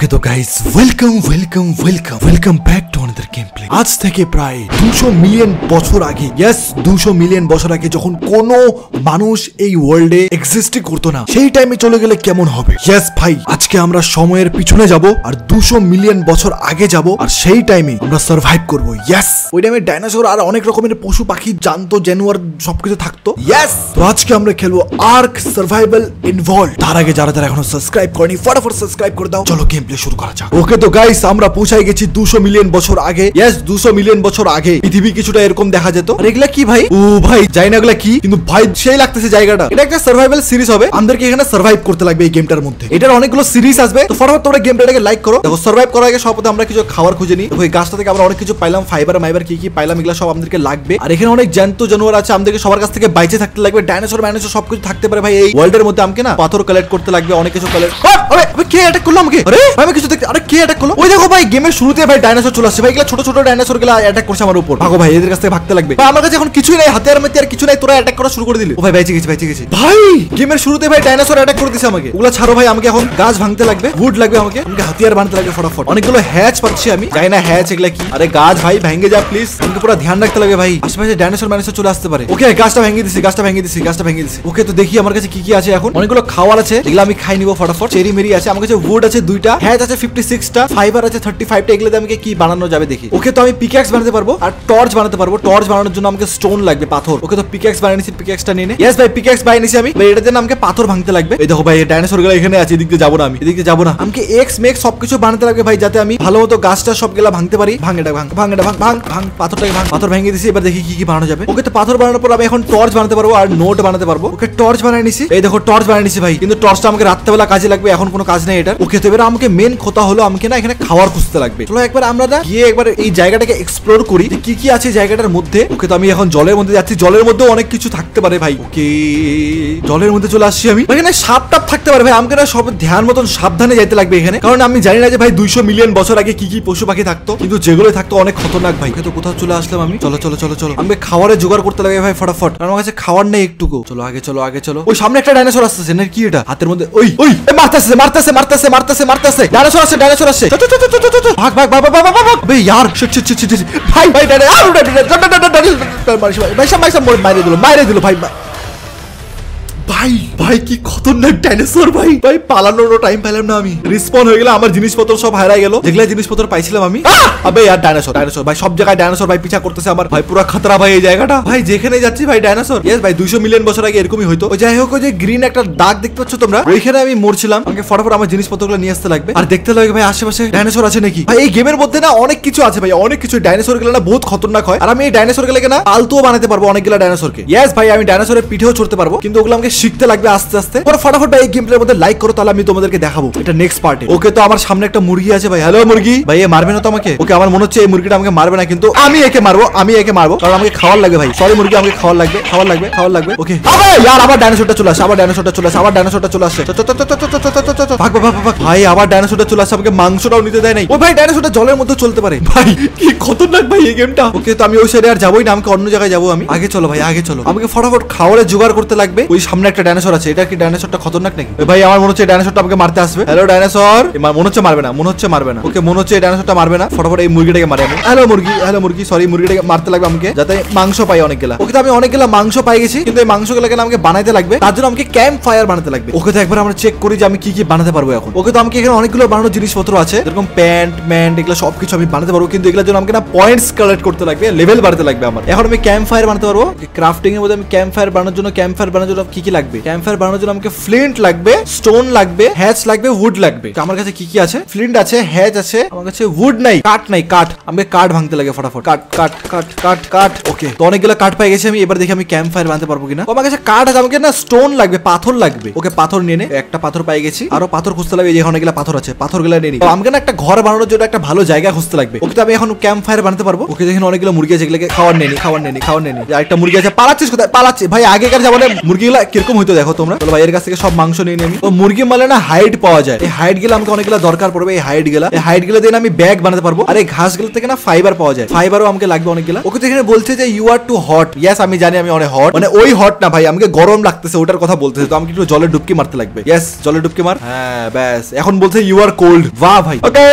Okay तो guys welcome back to another game play. आज থেকে প্রায় 200 মিলিয়ন বছর আগে, यस 200 মিলিয়ন বছর আগে যখন কোনো মানুষ এই ওয়ার্ল্ডে এক্সিস্টই করত না, সেই টাইমে চলে গেলে কেমন হবে। यस ভাই, আজকে আমরা সময়ের পিছনে যাব আর 200 মিলিয়ন বছর আগে যাব আর সেই টাইমে আমরা সারভাইভ করব। यस ওই টাইমে ডাইনোসর আর অনেক রকমের পশু পাখি, জন্তু জানোয়ার সবকিছু থাকতো। यस তো আজকে আমরা খেলবো আর্ক সারভাইভাল ইনভলভড। তার আগে যারা যারা এখনো সাবস্ক্রাইব করনি फटाफट সাবস্ক্রাইব করে দাও, চলো गेम प्ले शुरू करा जाक। ओके तो गाइस আমরা পৌঁছায় গেছি 200 মিলিয়ন বছর আগে। यस 200 মিলিয়ন বছর আগে পৃথিবী কিছুটা এরকম দেখা যেত। আর এগুলা কি ভাই? ও ভাই জানি না এগুলা কি, কিন্তু ভাই সেই লাগতেছে জায়গাটা। এটা একটা সারভাইভাল সিরিজ হবে, আমাদেরকে এখানে সারভাইভ করতে লাগবে এই গেমটার মধ্যে। এটার অনেকগুলো সিরিজ আসবে, তো ফটাফট তোমরা গেম প্লেটাকে লাইক করো। দেখো সারভাইভ করার আগে সবপথে আমরা কিছু খাবার খুঁজে নিই। ওই গাছটা থেকে আমরা অনেক কিছু পাইলাম, ফাইবার মাইবার কি কি পাইলাম, এগুলা সব আমাদেরকে লাগবে। আর এখানে অনেক জন্তু জানোয়ার আছে, আমাদেরকে সবার কাছ থেকে বাইচে থাকতে লাগবে। ডাইনোসর ম্যানোসর সবকিছু থাকতে পারে ভাই এই ওয়ার্ল্ডের মধ্যে। আমকে না পাথর কালেক্ট করতে লাগবে, অনেক কিছু কালেক্ট। আরে কে অ্যাটাক করলো আমাকে? আরে আমি কিছু দেখতে, আরে কে অ্যাটাক করলো? ওই দেখো ভাই গেমের শুরুতে ভাই ডাইনোসর চলে আসছে ভাই। এগুলা ছোট ছোট ডাইনোসর গুলা অ্যাটাক করছে আমার উপর। ভাগো ভাই, এদের কাছ থেকে ভাগতে লাগবে। আমার কাছে এখন কিছুই নাই, হাতিয়ার মেতে আর কিছু নাই, তোরা অ্যাটাক করা শুরু করে দিলি। ও ভাই বাইচে গেছে ভাই। গেমের শুরুতে ভাই ডাইনোসর অ্যাটাক করে দিছে আমাকে। ওগুলা ছাড়ো ভাই, আমাকে এখন গাছ ভাঙতে লাগবে, উড লাগবে, আমাকে হাতিয়ার বানাতে লাগবে ফটাফট। অনেকগুলো হ্যাচ পাচ্ছি আমি, জানি না হ্যাচ এগুলা কি। আরে গাছ ভাই ভেঙে যা প্লিজ, আমাকে পুরো ধ্যান রাখতে লাগবে ভাই, আশেপাশে ডাইনোসর ম্যানোসর চলে আসতে পারে। ওকে গাছটা ভেঙে দিছি। ওকে তো দেখি আমার কাছে কি কি আছে এখন। অনেকগুলো খাবার আছে, এগুলা আমি খাই নিব ফটাফট। চেরি মেরি আছে, আমার কাছে উড আছে 2টা, হ্যাচ আছে 56টা, ফাইবার আছে 35টা। এগুলো দিয়ে আমাকে কি বানানো যাবে দেখি। ওকে তো আমি পিক্যাক্স বানাতে পারবো আর টর্চ বানাতে পারবো। টর্চ বানানোর জন্য আমাকে স্টোন লাগবে, পাথর। ওকে তো পিক্যাক্স বানিয়েছি, পিক্যাক্সটা নিয়ে নে। यस ভাই পিক্যাক্স বানিয়েছি আমি ভাই, এটা দিয়ে আমাকে পাথর ভাঙতে লাগবে। এই দেখো ভাই এই ডাইনোসরগুলো এখানে আছে, এদিক দিয়ে যাব না আমি, এদিক দিয়ে যাব না। আমাকে এক্স মেক সবকিছু বানাতে লাগবে ভাই, যাতে আমি ভালোমতো গাছটা সবগুলা ভাঙতে পারি। ভাঙ এটা ভাঙ পাথরটাকে ভাঙ। পাথর ভেঙে দিয়েছি, এবার দেখি কি কি বানানো যাবে। ওকে তো পাথর বানানোর পর আমি এখন টর্চ বানাতে পারবো আর নোট বানাতে পারবো। ওকে টর্চ বানিয়েছি, এই দেখো টর্চ বানিয়েছি ভাই, কিন্তু টর্চটা আমাকে রাত্রেবেলা কাজে লাগবে, এখন কোনো কাজ নেই এটার। ওকে তো এবার আমাকে মেন কথা হলো আমাকে না এখানে খাবার খুঁজতে লাগবে। চলো একবার আমরা গিয়ে একবার এই জায়গাটাকে এক্সপ্লোর করি কি কি আছে জায়গাটার মধ্যে। ওকে তো আমি এখন জলের মধ্যে যাচ্ছি, জলের মধ্যে অনেক কিছু থাকতে পারে ভাই। ওকে জলের মধ্যে চলে আসছি আমি। এখানে সাপ টাপ থাকতে পারে ভাই, আমাকে না সব ধ্যান মতন সাবধানে যাইতে লাগবে এখানে, কারণ আমি জানি না যে ভাই 200 মিলিয়ন বছর আগে কি কি পশু পাখি থাকতো, কিন্তু যেগুলো থাকতো অনেক খতরনাক ভাই। তো কোথাও চলে আসলাম আমি, চলো আমি খাবারের জোগাড় করতে লাগবে ভাই ফটাফট, কারণ আমার কাছে খাবার নেই একটুকু। চলো আগে চলো। ওই সামনে একটা ডাইনোসর আসছে না কি এটা হাতের মধ্যে, ওই মারতেছে। ডাইনোসর আসছে। ভাগ বে यार, shit ভাই মাইরে দিল ভাই। ভাই কি খতরনাক ডাইনোসর ভাই। ভাই পালানোর টাইম পেলাম না আমি, রিসপন হয়ে গেল, আমার জিনিসপত্র সব হারাই গেল, যেগুলা জিনিসপত্র পাইছিলাম আমি। আবে यार ডাইনোসর ভাই সব জায়গায় ডাইনোসর ভাই পিছা করতেছে আমার ভাই, পুরো খতরা ভাই এই জায়গাটা ভাই, যেখানে যাচ্ছি ভাই ডাইনোসর। यस ভাই 200 মিলিয়ন বছর আগে এরকমই হইতো। ওই যাই হোক, ওই যে গ্রিন একটা দাগ দেখতে পাচ্ছ তোমরা, ওইখানে আমি মরছিলাম। আমাকে ফটাফট আমার জিনিসপত্রগুলো নিয়ে আসতে লাগবে আর দেখতে লাগবে ভাই আশেপাশে ডাইনোসর আছে নাকি। ভাই এই গেমের মধ্যে না অনেক কিছু আছে ভাই, অনেক কিছু। ডাইনোসরগুলো না বহুত খতরনাক হয়, আর আমি এই ডাইনোসরগুলোকে না আলতুও বানাতে পারবো অনেকগুলা ডাইনোসরকে। यस ভাই আমি ডাইনোসরের পিঠেও চড়তে পারবো, কিন্তু ওগুলো আমাকে শিখতে লাগবে আস্তে আস্তে। ফটাফট ভাই এই গেম প্লের মধ্যে লাইক করো, তাহলে আমি তোমাদেরকে দেখাবো এটা নেক্সট পার্টে। ওকে তো আমার সামনে একটা মুরগি আছে ভাই। হ্যালো মুরগি ভাই, এ মারবে না তো আমাকে? ওকে আমার মনে হচ্ছে এই মুরগিটা আমাকে মারবে না, কিন্তু আমি একে মারবো, কারণ আমাকে খাওয়ার লাগবে ভাই। সরি মুরগি, আমাকে খাওয়ার লাগবে। ওকে আবে यार আবার ডাইনোসরটা চলে আসে, আবার ডাইনোসরটা চলে আসে। ভাগ ভাই আবার ডাইনোসরটা চলে আসে, আমাকে মাংসটাও নিতে দেয় নাই। ও ভাই ডাইনোসরটা জলের মধ্যে চলতে পারে ভাই, কি খতরনাক ভাই এই গেমটা। ওকে তো আমি ওই সাইডে আর যাবই না, আমাকে অন্য জায়গায় যাবো আমি। আগে চলো ভাই। আমাকে ফটাফট খাওয়ারে জোগাড় করতে লাগবে। ওই সামনে একটা ডাইনোসর আছে, এটা কি ডাইনোসরটা খতরনাক নাকি ভাই? আমার মনে হচ্ছে ডাইনোসরটা আমাকে মারতে আসবে। হ্যালো ডাইনোসর, মনে হচ্ছে মারবে না। ওকে মনে হচ্ছে ডাইনোসরটা মারবে না, ফটাফট এই মুরগিটাকে মারি আমি। হ্যালো মুরগি সরি, মুরগিটাকে মারতে লাগবে আমাকে, যাতে মাংস পাই অনেকগুলা। ওকে তো আমি অনেকগুলা মাংস পাই গেছি, কিন্তু এই মাংসগুলোকে আমাকে বানাইতে লাগবে, তার জন্য আমাকে ক্যাম্প ফায়ার বানাতে লাগবে। ওকে তো একবার আমরা চেক করি যে আমি কি কি বানাতে পারবো এখন। ওকে তো আমাকে এখানে অনেকগুলো বানানোর জিনিসপত্র আছে, যেরকম প্যান্ট ম্যান্ট এগুলো সবকিছু আমি বানাতে পারবো, কিন্তু এগুলোর জন্য আমাকে না পয়েন্টস কালেক্ট করতে লাগবে, লেভেল বাড়াতে লাগবে আমার। এখন আমি ক্যাম্প ফায়ার বানাতে পারবো। ক্রাফটিং এর মধ্যে আমি ক্যাম্প ফায়ার বানানোর জন্য কি কি লাগবে? ক্যাম্প ফায়ার বানানোর জন্য আমাকে ফ্লিন্ট লাগবে, স্টোন লাগবে, হ্যাচ লাগবে, উড লাগবে। আমার কাছে কি কি আছে? ফ্লিন্ট আছে, হ্যাচ আছে, আমার কাছে উড নাই, কাঠ। আমাকে কাঠ ভাঙতে লাগে ফটাফট, কাঠ। ওকে তো অনেকগুলো কাঠ পাই গেছি আমি, এবার দেখি আমি ক্যাম্প ফায়ার বানাতে পারবো কিনা। আমার কাছে কাঠ আছে, আমাকে না স্টোন লাগবে, পাথর লাগবে। ওকে পাথর নিয়ে নে, একটা পাথর পাই গেছি, আরো পাথর খুঁজতে লাগবে, যে অনেকগুলো পাথর আছে, পাথরগুলো নিয়ে নি। আমাকে না একটা ঘর বানানোর জন্য একটা ভালো জায়গা খুঁজতে লাগবে। ওকে তো আমি এখন ক্যাম্প ফায়ার বানাতে পারবো। ওকে দেখেন অনেকগুলো মুরগি আছে, এগুলোকে খাওয়ার নেই। আরেকটা মুরগি আছে, পালাচ্ছিস কোথায়? ভাই আগেকার যাবো না মুরগিগুলা কিরকম হইতো দেখো তোমরা। বলো ভাই এর কাছ থেকে সব মাংস নিয়ে নিই আমি। তো মুরগি মালে না হাইড পাওয়া যায়, এই হাইড গুলো আমাকে অনেকগুলো দরকার পড়বে। এই হাইড গুলো দিয়ে আমি ব্যাগ বানাতে পারবো। আর এই ঘাস গুলো থেকে না ফাইবার পাওয়া যায়, ফাইবারও আমাকে লাগবে অনেকগুলা। ওকে এখানে বলছে যে you are too hot. Yes আমি জানি আমি অনেক হট, মানে ওই হট না ভাই আমাকে গরম লাগতেছে ওটার কথা বলতেছে। তো আমাকে একটু জলে ডুবকি মারতে লাগবে। ইয়েস জলে ডুবকি মার। হ্যাঁ ব্যাস এখন বলছে ইউ আর কোল্ড। বাহ ভাই ওকে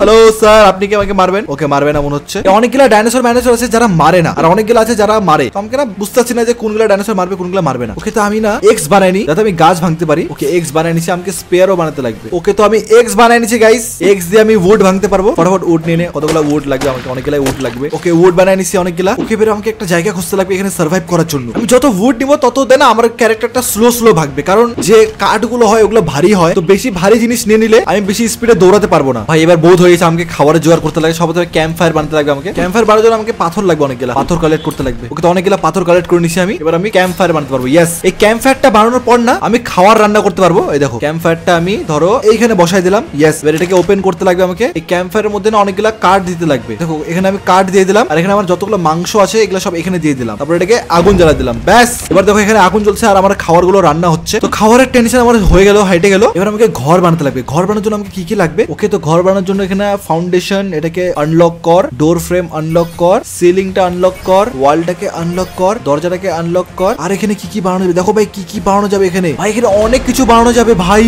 হ্যালো স্যার আপনি কি আমাকে মারবেন? ওকে মারবে না মনে হচ্ছে। অনেকগুলা ডাইনোসর ম্যানেজার আছে যারা মারে না, আর অনেকগুলো আছে যারা মারে। তো আমাকে না বুঝতেছি না যে কোনগুলা ডাইনোসর মারবে কোনগুলা মারবে না। ওকে তো আমি না এক্স বানাইনি যাতে আমি গাছ ভাঙতে পারি। ওকে এক্স বানাই নিছি, আমাকে স্পেয়ারও বানাতে লাগবে। ওকে তো আমি এক্স বানাই নিছি গাইস, এক্স দিয়ে আমি উড ভাঙতে পারবো। ফটাফট উড নিয়ে নে, কতগুলো উড লাগবে আমাকে? অনেকগুলা উড লাগবে। ওকে উড বানাই নিছি অনেকগুলা। ওকে বের আমাকে একটা জায়গা খুঁজতে লাগবে এখানে সার্ভাইভ করার জন্য। আমি যত উড নিব তত দেন আমার ক্যারেক্টারটা স্লো স্লো ভাগবে, কারণ যে কাঠগুলো হয় ওগুলো ভারী হয়। তো বেশি ভারী জিনিস নিয়ে নিলে আমি বেশি স্পিডে দৌড়াতে পারবো না। ভাই এবার বোধ হয়েছে আমাকে খাবারের জোগাড় করতে লাগে। সব থেকে ক্যাম্প ফায়ার বানাতে লাগবে আমাকে। ক্যাম্প ফায়ার বানানোর জন্য আমাকে পাথর লাগবে অনেকগুলা, পাথর কালেক্ট করতে লাগবে। ওকে তো অনেকগুলা পাথর কালেক্ট করে নিছি আমি। এবার আমি ক্যাম্প ফায়ার বানাতে পারবো। ইয়েস এই ক্যাম্প ফায়ারটা বানানোর পর না আমি খাবার রান্না করতে পারবো। এই দেখো ক্যাম্প ফায়ারটা আমি ধরো এইখানে বসাই দিলাম। ইয়েস এবার এটাকে ওপেন করতে লাগবে আমাকে। এই ক্যাম্প ফায়ারের মধ্যে না অনেকগুলা কাঠ দিতে লাগবে। দেখো এখানে আমি কাঠ দিয়ে দিলাম, আর এখানে আমার যতগুলো মাংস আছে এগুলো সব এখানে দিয়ে দিলাম। তারপর এটাকে আগুন জ্বালা দিলাম। ব্যাস এবার দেখো এখানে আগুন জ্বলছে আর আমার খাবার গুলো রান্না হচ্ছে। তো খাবারের টেনশন আমার হয়ে গেল, হাইটে গেল। এবার আমাকে ঘর বানাতে লাগবে। ঘর বানানোর জন্য আমাকে কি কি লাগবে? ওকে তো ঘর বানানোর জন্য এখানে ফাউন্ডেশন এটাকে আনলক কর, ডোর ফ্রেম আনলক কর, সিলিংটা আনলক কর, ওয়ালটাকে আনলক কর, দরজাটাকে আনলক কর। আর এখানে কি কি বানানো যাবে দেখো ভাই, কি কি বানানো যাবে এখানে? ভাই এখানে অনেক কিছু বানানো যাবে ভাই,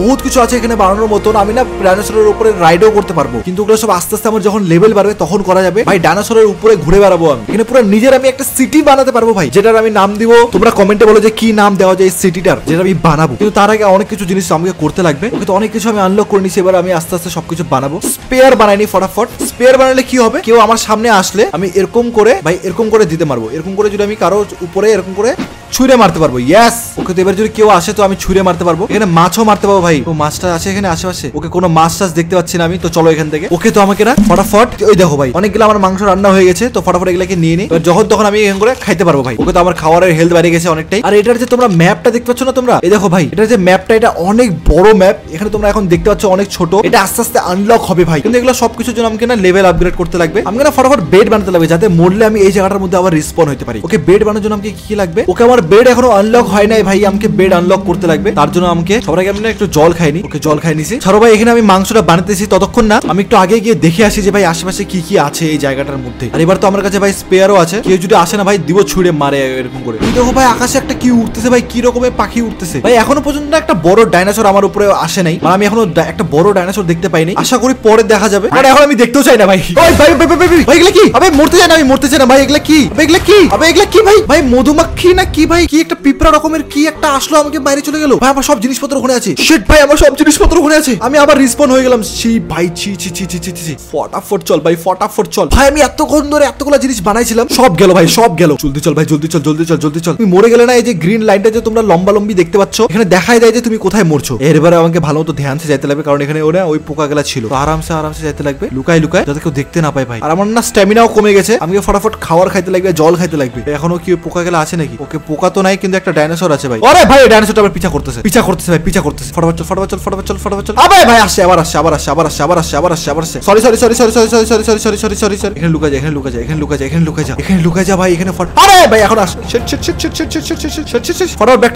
বহুত কিছু আছে এখানে বানানোর মতন। আমি না ডাইনোসরের উপরে রাইডও করতে পারবো, কিন্তু ওগুলো সব আস্তে আস্তে আমার যখন লেভেল বাড়বে তখন করা যাবে। ভাই ডাইনোসরের উপরে ঘুরে বেড়াবো আমি। এখানে পুরো নিজের আমি একটা সিটি বানাতে পারবো ভাই, যেটার আমি নাম দিব। তোমরা কমেন্টে বলো যে কি নাম দেওয়া যায় এই সিটিটার যেটা আমি বানাবো। কিন্তু তার আগে অনেক কিছু জিনিস আমাকে করতে লাগবে। কিন্তু অনেক কিছু আমি আনলক করে নিচ্ছি। এবার আমি আস্তে আস্তে সবকিছু বানাবো। স্পেয়ার বানাইনি ফটাফট। স্পেয়ার বানালে কি হবে, কেউ আমার সামনে আসলে আমি এরকম করে ভাই এরকম করে দিতে পারবো। এরকম করে যদি আমি কারো উপরে এরকম করে ছুঁড়ে মারতে পারবো। ইয়েস ওকে তো এবার যদি কেউ আসে তো আমি ছুঁড়ে মারতে পারবো। এখানে মাছও মারতে পারবো ভাই। ও মাছটা আছে এখানে আশেপাশে? ওকে কোনো মাছ টাছ দেখতে পাচ্ছি না আমি। তো চলো এখান থেকে। ওকে তো আমাকে না ফটাফট, ওই দেখো ভাই অনেকগুলো আমার মাংস রান্না হয়ে গেছে। তো ফটাফট এগুলোকে নিয়ে নিই, যখন তখন আমি এখান করে খাইতে পারবো ভাই। ওকে তো আমার খাবারের হেলথ বেড়ে গেছে অনেকটাই। আর এটার যে তোমরা ম্যাপটা দেখতে পাচ্ছ না তোমরা, এই দেখো ভাই এটার যে ম্যাপটা এটা অনেক বড় ম্যাপ। এখানে তোমরা এখন দেখতে পাচ্ছ অনেক ছোট, এটা আস্তে আস্তে আনলক হবে ভাই। কিন্তু এগুলো সবকিছুর জন্য আমাকে না লেভেল আপগ্রেড করতে লাগবে। আমাকে না ফটাফট বেড বানাতে লাগবে যাতে মরলে আমি এই জায়গাটার মধ্যে আবার রিসপন হতে পারি। ওকে বেড বানানোর জন্য আমাকে কি কি লাগবে? ওকে আমার বেড এখনো আনলক হয় নাই ভাই, আমাকে বেড আনলক করতে লাগবে। তার জন্য আমাকে সবার আগে আমি একটু জল খাইনি। ওকে জল খাই নিছি। ছাড়ো ভাই এখানে আমি মাংসটা বানাতেছি, ততক্ষণ না আমি একটু আগে গিয়ে দেখে আসি যে ভাই আশেপাশে কি কি আছে এই জায়গাটার মধ্যে। আর এবার তো আমার কাছে ভাই স্পেয়ারও আছে, কেউ যদি আসে না ভাই দিব ছুঁড়ে মারে এরকম করে। দেখো ভাই আকাশে একটা কি উঠতেছে ভাই, কি রকমের পাখি উঠতেছে ভাই। এখনো পর্যন্ত একটা বড় ডাইনোসর আমার উপরে আসে নাই, মানে আমি এখনো একটা বড় ডাইনোসর দেখতে পাইনি। আশা করি পরে দেখা যাবে, মানে এখন আমি দেখতেও চাই না ভাই। ওই ভাই ভাই এগুলা কি? আবে মরতে চাই না আমি, মরতে চাই না ভাই। এগুলা কি ভাই, এগুলা কি? আবে এগুলা কি ভাই? ভাই মধুমাক্ষি না কি ভাই? কি একটা পিঁপড়া রকমের কি একটা আসলো আমাকে বাইরে চলে গেল। ভাই আমার সব জিনিসপত্র ওখানে আছে। শিট ভাই আমার সব জিনিসপত্র ওখানে আছে, আমি আবার রিসপন হয়ে গেলাম। সেই ভাই ছি ছি ছি ছি ছি। ফটাফট চল ভাই, ফটাফট চল ভাই। আমি এতক্ষণ ধরে এতগুলা জিনিস বানাইছিলাম, সব গেল ভাই, সব গেল। জলদি চল ভাই, জলদি চল, জলদি চল, জলদি চল। তুমি মরে গেলে না, এই যে গ্রিন লাইনটা যে তোমরা লম্বা লম্বি দেখতে পাচ্ছ এখানে দেখাই দেয় যে তুমি কোথায় মরছো। এরবারে আমাকে ভালো মতো ধ্যান সে যাইতে লাগবে, কারণ এখানে ওরা ওই পোকা গেলা ছিল। আরামসে আরামসে যাইতে লাগবে, লুকায় লুকায়, যাতে কেউ দেখতে না পায় ভাই। আর আমার না স্ট্যামিনাও কমে গেছে, আমাকে ফটাফট খাবার খাইতে লাগবে, জল খাইতে লাগবে। এখনো কি পোকা গেলা আছে নাকি? ওকে পোকা তো নাই, কিন্তু একটা ডাইনোসর আছে ভাই। আরে ভাই এই ডাইনোসরটা আবার পিছা করতেছে, পিছা করতেছে ভাই, পিছা করতেছে। ফটাফট চল, ফটাফট চল, ফটাফট চল, ফটাফট চল। আরে ভাই আসছে, আবার আসছে, আবার আসছে, আবার আসছে, আবার আসছে, আবার আসছে, আবার আসছে। Sorry sorry sorry sorry sorry sorry sorry sorry sorry sorry sorry sorry. এখানে লুকা যা, এখানে লুকা যা, এখানে লুকা যা, এখানে লুকা যা, এখানে লুকা যা ভাই, এখানে ফট। আরে ভাই এখন আসছে। Shit shit shit shit shit shit shit shit. ফটাফট ব্যাক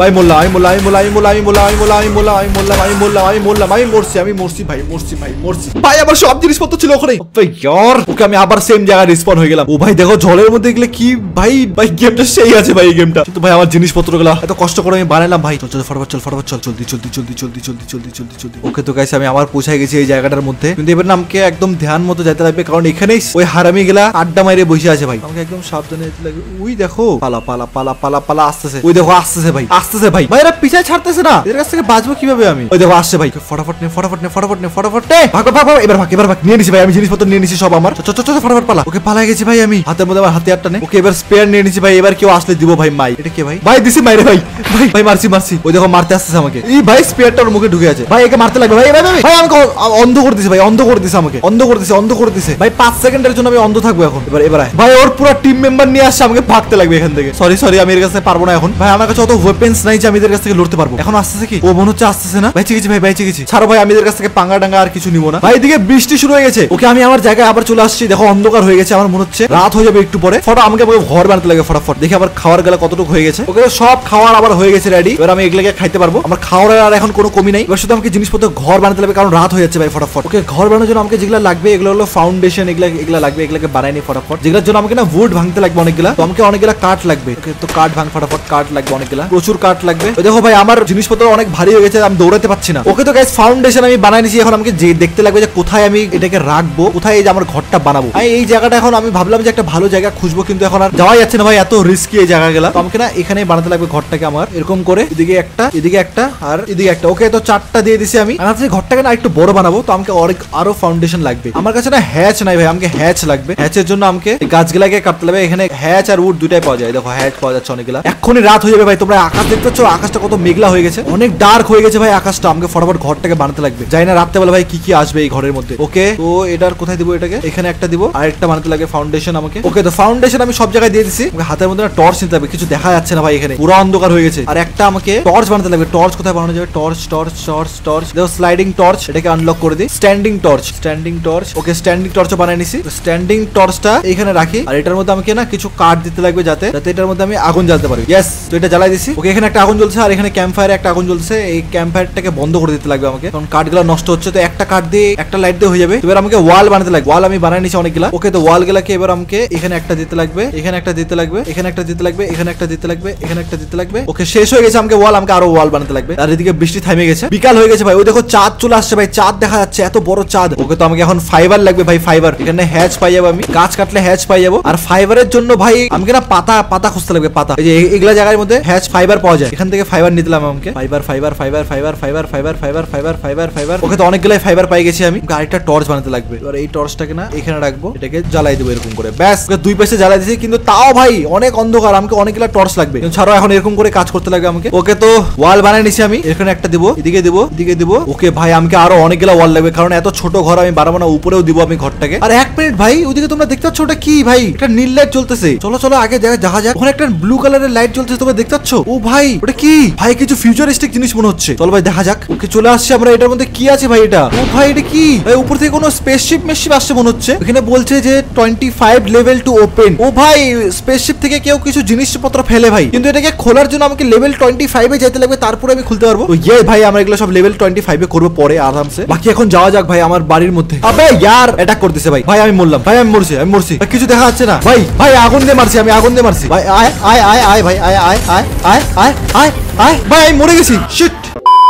ভাই। মোল্লা আই মোল্লা আই মোল্লা আই মোল্লা আই মোল্লা আই মোল্লা আই মোল্লা আই মোল্লা আই মোল্লা আই মোল্লা আই মোরছি, আমি মোরছি ভাই, মোরছি ভাই, মোরছি ভাই। আবার সব জিনিসপত্র ছিল ওখানে ভাই ইয়ার। ওকে আমি আবার সেম জায়গায় রিসপন হয়ে গেলাম। ও ভাই দেখো জলের মধ্যে গেলে কি ভাই, ভাই গেমটা সেই আছে ভাই এই গেমটা। কিন্তু ভাই আমার জিনিসপত্র গুলা এত কষ্ট করে আমি বানাইলাম ভাই। চল চল ফটাফট চল, ফটাফট চল, জলদি জলদি জলদি জলদি জলদি জলদি জলদি জলদি। ওকে তো গাইস আমি আবার পৌঁছে গেছি এই জায়গাটার মধ্যে, কিন্তু এবার আমাকে একদম ধ্যান মতো যেতে লাগবে, কারণ এখানেই ওই হারামি গেলা আড্ডা মাইরে বসে আছে ভাই। আমাকে একদম সাবধানে যেতে লাগবে। ওই দেখো পালা পালা পালা পালা পালা আসতেছে। ওই দেখো আসতেছে ভাই, আসতেছে ভাই। ভাই এরা পিছায় ছাড়তেছে না, এর কাছ থেকে বাঁচবো কিভাবে আমি? ওই দেখো আসছে ভাই। ফটাফট নে, ফটাফট নে, ফটাফট নে, ফটাফট নে। ভাগ ভাগ ভাগ, এবার ভাগ, এবার ভাগ। নিয়ে নিছি ভাই আমি জিনিসপত্র, নিয়ে নিছি সব আমার। চল চল চল ফটাফট পালা। ওকে পালা গেছি ভাই আমি, হাতের মধ্যে আমার হাতে আটটা নেই। ওকে এবার স্পেয়ার নিয়ে নিছি ভাই, এবার কেউ আসলে দিব ভাই মাই। এটা কে ভাই? ভাই দিছি মাইরে ভাই, ভাই ভাই মারছি মারছি। ওই দেখো মারতে আসছে আমাকে। এই ভাই স্পেয়ারটা ওর মুখে ঢুকে আছে ভাই, একে মারতে লাগবে ভাই। ভাই ভাই ভাই আমাকে অন্ধ করে দিছে ভাই, অন্ধ করে দিছে আমাকে, অন্ধ করে দিছে, অন্ধ করে দিছে ভাই। 5 সেকেন্ডের জন্য আমি অন্ধ থাকবো এখন। এবার এবার ভাই ওর পুরো টিম মেম্বার নিয়ে আসছে, আমাকে ভাগতে লাগবে এখান থেকে। সরি সরি আমি এর কাছে পারবো না এখন ভাই, আমার কাছে অত ওয়েপেন্স নাই যে আমি এর কাছ থেকে লড়তে পারবো। এখন আসছে কি? ও মনে হচ্ছে আসছে না ভাই। চিকিছি ভাই, ভাই চিকিছি। ছাড়ো ভাই আমি এর কাছ থেকে পাঙ্গা ডাঙ্গা আর কিছু নিব না ভাই। এদিকে বৃষ্টি শুরু হয়ে গেছে। ওকে আমি আমার জায়গায় আবার চলে আসছি। দেখো অন্ধকার হয়ে গেছে, আমার মনে হচ্ছে রাত হয়ে যাবে একটু পরে। ফটো আমাকে ঘর বানাতে লাগে ফটাফট। দেখি আবার খাওয়ার গলা কতটুক হয়ে গেছে। ওকে সব খাওয়ার আবার হয়ে গেছে রেডি, এবার আমি এগুলোকে খাইতে পারবো। আমার খাওয়ার আর এখন কোনো কমি নাই। এবার শুধু আমাকে জিনিসপত্র ঘর বানাতে লাগবে, কারণ রাত হয়ে যাচ্ছে ভাই ফটাফট। ওকে ঘর বানানোর জন্য আমাকে যেগুলো লাগবে এগুলো হলো ফাউন্ডেশন, এগুলা লাগবে, এগুলোকে বানাই নি ফটাফট। যেগুলোর জন্য আমাকে না উড ভাঙতে লাগবে অনেকগুলা, তো আমাকে অনেকগুলা কাঠ লাগবে। ওকে তো কাঠ ভাঙ ফটাফট, কাঠ লাগবে অনেকগুলা, প্রচুর কাঠ লাগবে। দেখো ভাই আমার জিনিসপত্র অনেক ভারী হয়ে গেছে, আমি দৌড়াতে পারছি না। ওকে তো গাইস ফাউন্ডেশন আমি বানাই নিছি, এখন আমাকে যে দেখতে লাগবে যে কোথায় আমি এটাকে রাখবো, কোথায় এই যে আমার ঘরটা বানাবো। এই জায়গাটা এখন আমি ভাবলাম যে একটা ভালো জায়গা খুঁজবো, কিন্তু এখন আর যাওয়া যাচ্ছে না ভাই, এত রিস্কি এই জায়গাগুলো। তো আমাকে না এখানে বানাতে লাগবে ঘরটাকে আমার এরকম করে, এদিকে একটা, এদিকে একটা আর এদিকে একটা। ওকে তো চারটা দিয়ে দিছি আমি, আর আমি ঘরটাকে না একটু বড় বানাবো। তো আমাকে আরো ফাউন্ডেশন লাগবে। আমার কাছে না হ্যাচ নাই ভাই, আমাকে হ্যাচ লাগবে। হ্যাচের জন্য আমাকে গাছগুলাকে কাটতে লাগবে। এখানে হ্যাচ আর উড দুটাই পাওয়া যায়। দেখো হ্যাচ পাওয়া যাচ্ছে অনেকগুলা। এখনই রাত হয়ে যাবে ভাই, তোমরা আকাশ দেখতে পাচ্ছ? আকাশটা কত মেঘলা হয়ে গেছে, অনেক ডার্ক হয়ে গেছে ভাই আকাশটা। আমাকে ফটাফট ঘরটাকে বানাতে লাগবে। জানি না রাত্রে বেলা ভাই কি কি আসবে এই ঘরের মধ্যে। ওকে তো এটার কোথায় দিব? এটাকে এখানে একটা দিব, আর একটা বানাতে লাগে ফাউন্ডেশন আমাকে। ওকে তো ফাউন্ডেশন আমি সব জায়গায় দিয়ে দিছি। হাতের মধ্যে না টর্চ নিতে হবে, কিছু দেখা যাচ্ছে না ভাই, এখানে পুরো অন্ধকার হয়ে গেছে। আর একটা আমাকে টর্চ বানাতে লাগবে। টর্চ কোথায় বানানো যাবে? টর্চ টর্চ টর্চ টর্চ, দেখো স্লাইডিং টর্চ, এটাকে আনলক করে দিই। Standing torch, standing torch. Okay standing torch বানাই নিছি। স্ট্যান্ডিং টর্চটা এখানে রাখি, আর এটার মধ্যে আমাকে না কিছু কাঠ দিতে লাগবে যাতে যাতে এটার মধ্যে আমি আগুন জ্বালতে পারি। ইয়েস তো এটা জ্বালাই দিছি। ওকে এখানে একটা আগুন জ্বলছে, আর এখানে ক্যাম্প ফায়ারে একটা আগুন জ্বলছে। এই ক্যাম্প ফায়ারটাকে বন্ধ করে দিতে লাগবে আমাকে, কারণ কাঠগুলো নষ্ট হচ্ছে। তো একটা কাঠ দিয়ে, একটা লাইট দিয়ে হয়ে যাবে। এবার আমাকে ওয়াল বানাতে লাগবে। ওয়াল আমি বানাই নিছি অনেকগুলা। ওকে তো ওয়াল গুলাকে এবার আমাকে এখানে একটা দিতে লাগবে, এখানে একটা দিতে লাগবে, এখানে একটা দিতে লাগবে, এখানে একটা দিতে লাগবে, এখানে একটা দিতে লাগবে। ওকে শেষ হয়ে গেছে আমাকে ওয়াল, আমাকে আরো ওয়াল বানাতে লাগবে। আর এদিকে বৃষ্টি থামে গেছে, বিকাল হয়ে গেছে ভাই। ওই দেখো চাঁদ চলে আসছে ভাই, চাঁদ দেখা যাচ্ছে, এত বড় চাঁদ। ওকে তো আমাকে এখন ফাইবার লাগবে ভাই, ফাইবার। এখানে হ্যাচ পাই যাবো আমি, গাছ কাটলে হ্যাচ পাই যাবো। আর ফাইবারের জন্য ভাই আমাকে না পাতা, পাতা খুঁজতে লাগবে। পাতা এই যে এগুলা জায়গার মধ্যে হ্যাচ ফাইবার পাওয়া যায়, এখান থেকে ফাইবার নিলাম আমাকে। Fibre fibre fibre fibre fibre fibre fibre fibre fibre fibre. Okay তো অনেকগুলাই ফাইবার পাই গেছি আমি। আরেকটা টর্চ বানাতে লাগবে। এবার এই টর্চটাকে না এখানে রাখবো, এটাকে জ্বালাই দেবো এরকম করে। ব্যাস দুই পাশে জ্বালাই দিয়েছি, কিন্তু তাও ভাই অনেক অন্ধকার, আমাকে অনেকগুলা টর্চ লাগবে। ছাড়াও এখন এরকম করে কাজ করতে লাগবে আমাকে। ওকে তো ওয়াল বানাই নিছি আমি, এখানে একটা দিব, এদিকে দিব, এদিকে দিব। ওকে ভাই আমাকে আরো অনেকগুলা ওয়াল লাগবে, কারণ এত ছোট ঘর আমি বানাবো না। উপরেও দিব আমি ঘরটাকে। আর এক মিনিট ভাই, ওদিকে তোমরা দেখতে পাচ্ছ ওটা কি ভাই? এটা নীল লাইট জ্বলতেছে। চলো চলো আগে দেখা যাক। ওখানে একটা ব্লু কালারের লাইট জ্বলতেছে, তোমরা দেখতে পাচ্ছ? ও ভাই ওটা কি ভাই? কিছু ফিউচারিস্টিক জিনিস মনে হচ্ছে। চলো ভাই দেখা যাক। ওকে চলে আসছে আমরা। এটার মধ্যে কি আছে ভাই? এটা ও ভাই এটা কি ভাই? উপর থেকে কোনো স্পেসশিপ মেশিপ আসছে মনে হচ্ছে। এখানে বলছে যে 25 লেভেল টু ওপেন। ও ভাই স্পেসশিপ থেকে কেউ কিছু জিনিসপত্র ফেলে ভাই, কিন্তু এটাকে খোলার জন্য আমাকে লেভেল 25 এ যেতে লাগবে, তারপরে আমি খুলতে পারবো। ইয়ে ভাই আমরা এগুলো সব লেভেল 25 এ করব পরে আরামসে। বাকি এখন যাওয়া যাক ভাই আমার বাড়ির মধ্যে। আবে ইয়ার অ্যাটাক করতেছে ভাই। ভাই আমি মরলাম ভাই, আমি মরছি, আমি মরছি। কিছু দেখা যাচ্ছে না ভাই। ভাই আগুন দিয়ে মারছি আমি, আগুন দিয়ে মারছি ভাই। আয় আয় আয় আয় ভাই, আয় আয় আয় আয় আয় আয় আয় ভাই, আমি মরে গেছি। শিট।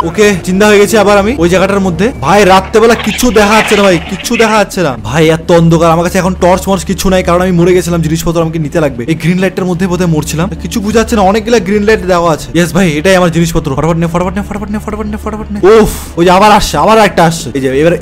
ওকে চিন্তা হয়ে গেছে আবার আমি ওই জায়গাটার মধ্যে। ভাই রাত্রেবেলা কিছু দেখা যাচ্ছে না ভাই, কিছু দেখা যাচ্ছে না ভাই, এত অন্ধকার। আমার কাছে এখন টর্চ মর্চ কিছু নাই, কারণ আমি মরে গেছিলাম, জিনিসপত্র আমাকে নিতে লাগবে। এই গ্রিন লাইটের মধ্যে বোধহয় মরছিলাম, কিছু বুঝা যাচ্ছে না। অনেকগুলা গ্রিন লাইট দেওয়া আছে। ইয়েস ভাই এটাই আমার জিনিসপত্র। ফটাফট নে, ফটাফট নে, ফটাফট নে, ফটাফট নে, ফটাফট নে। উফ ওই যে আবার আসছে, আবার একটা আসছে। এই যে এবার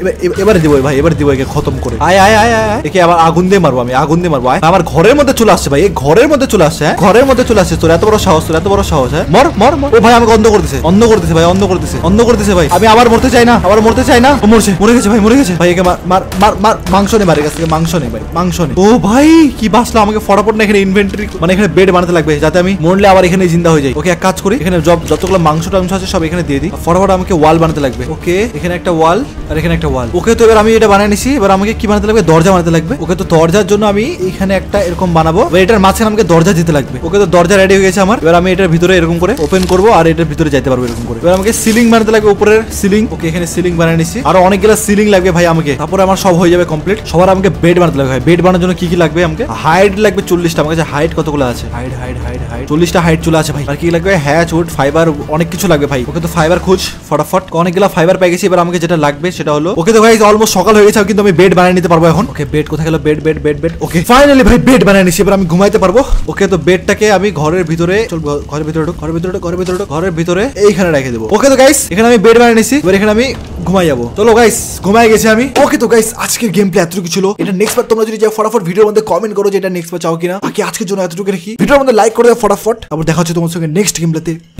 এবারে দিব ভাই, এবার দিব, একে খতম করে। আয় আয় আয় আয়, একে আবার আগুন দিয়ে মারবো আমি, আগুন দিয়ে মারবো। আমার ঘরের মধ্যে চলে আসছে ভাই, এই ঘরের মধ্যে চলে আসছে, ঘরের মধ্যে চলে আসছে। তোর এত বড় সাহস, তোর এত বড় সাহস। হ্যাঁ মর মর মর। ও ভাই আমাকে অন্ধ করতেছে, অন্ধ করতেছে ভাই, অন্ধ করতেছে, অন্ধ করতেছে ভাই। আমি আবার মরতে চাই না, আবার মরতে চাই না। মরছে, মরে গেছে ভাই, মরে গেছে ভাই। একে মার মার মার মার, মাংস নেই ভাই, কাছে মাংস নেই ভাই, মাংস নেই। ও ভাই কি বাঁচলো। আমাকে ফটাফট না এখানে ইনভেন্টরি, মানে এখানে বেড বানাতে লাগবে, যাতে আমি মরলে আবার এখানে জিন্দা হয়ে যাই। ওকে এক কাজ করি, এখানে যতগুলো মাংস টাংস আছে সব এখানে দিয়ে দিই। ফটাফট আমাকে ওয়াল বানাতে লাগবে। ওকে এখানে একটা ওয়াল, আর এখানে একটা ওয়াল। ওকে তো এবার আমি এটা বানাই নিছি। এবার আমাকে কি বানাতে লাগবে? দরজা বানাতে লাগবে। ওকে তো দরজার জন্য আমি এখানে একটা এরকম বানাবো, এটার মাঝখানে আমাকে দরজা দিতে লাগবে। ওকে তো দরজা রেডি হয়ে গেছে আমার। এবার আমি এটার ভিতরে এরকম করে ওপেন করবো, আর এটার ভিতরে যাইতে পারবো এরকম করে। এবার আমাকে সিলিং বানাতে লাগবে, উপরের সিলিং। ওকে এখানে সিলিং বানাই নিছি, আর অনেকগুলো সিলিং লাগবে ভাই আমাকে, তারপরে আমার সব হয়ে যাবে কমপ্লিট। সবার আমাকে বেড বানাতে লাগবে। বেড বানানোর জন্য কি কি লাগবে? আমাকে হাইড লাগবে 40টা। আমার কাছে হাইড কতগুলো আছে? হাইড হাইড হাইড হাইড 40টা হাইড চলে আছে ভাই। আর কি লাগবে? হ্যাচ, উড, ফাইবার, অনেক কিছু লাগবে ভাই। ওকে তো ফাইবার খোঁজ ফটাফট, অনেকগুলো ফাইবার পাই গেছি। এবার আমাকে যেটা লাগবে সেটা হলো, ওকে তো ভাই অলমোস্ট সকাল হয়ে গেছে, কিন্তু আমি বেড বানাই নিতে পারবো এখন। ওকে বেড কোথায় গেল? Bed bed bed bed. Okay finally ভাই বেড বানাই নিছি, এবার আমি ঘুমাইতে পারবো। ওকে তো বেডটাকে আমি ঘরের ভিতরে, চল ঘরের ভিতরে ঢোক, ঘরের ভিতরে ঢোক, ঘরের ভিতরে ঢোক, ঘরের ভিতরে এইখানে রেখে দেবো। ওকে তো গাইস এখানে আমি বেড বানাই নিছি, এবার এখানে আমি ঘুমাই যাবো। চলো গাইস ঘুমাই গেছি আমি। ওকে তো গাইস আজকের গেম প্লে এতটুকু ছিল। এটা নেক্সট বার তোমরা যদি যাও ফটাফট ভিডিওর মধ্যে কমেন্ট করো যে এটা নেক্সট বার চাও কিনা। আজকের জন্য এতটুকু রাখি, ভিডিওর মধ্যে লাইক করে দাও ফটাফট। আবার দেখা হচ্ছে তোমার সঙ্গে নেক্সট গেম প্লেতে।